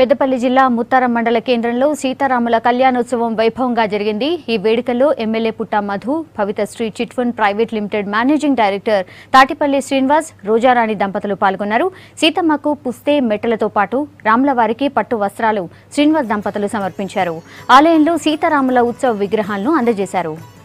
Peddapalli Jilla Mutharam Mandala Kendranlo Sita Ramala Kalyan Utsavam Viponga Jagendi. Ee vedikalo MLA Putta Madhu, Pavitra Sri Chitfund Private Limited Managing Director Tatipalli Srinivas, Roja Rani Dampatlu Palgonnaru. Sitamaku Puste Metalato Patu, Ramla Variki Pattu Vastralu, Srinivas Dampatlu Samarpincharu. Alayamlo Sita Ramala Utsava Vigrahalanu andajesaru.